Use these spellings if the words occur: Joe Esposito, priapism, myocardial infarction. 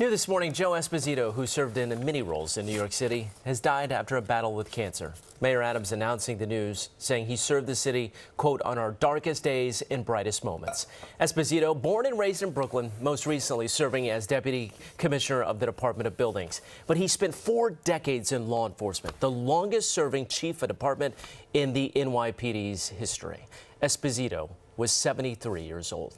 New this morning, Joe Esposito, who served in many roles in New York City, has died after a battle with cancer. Mayor Adams announcing the news, saying he served the city, quote, on our darkest days and brightest moments. Esposito, born and raised in Brooklyn, most recently serving as deputy commissioner of the Department of Buildings. But he spent 4 decades in law enforcement, the longest serving chief of department in the NYPD's history. Esposito was 73 years old.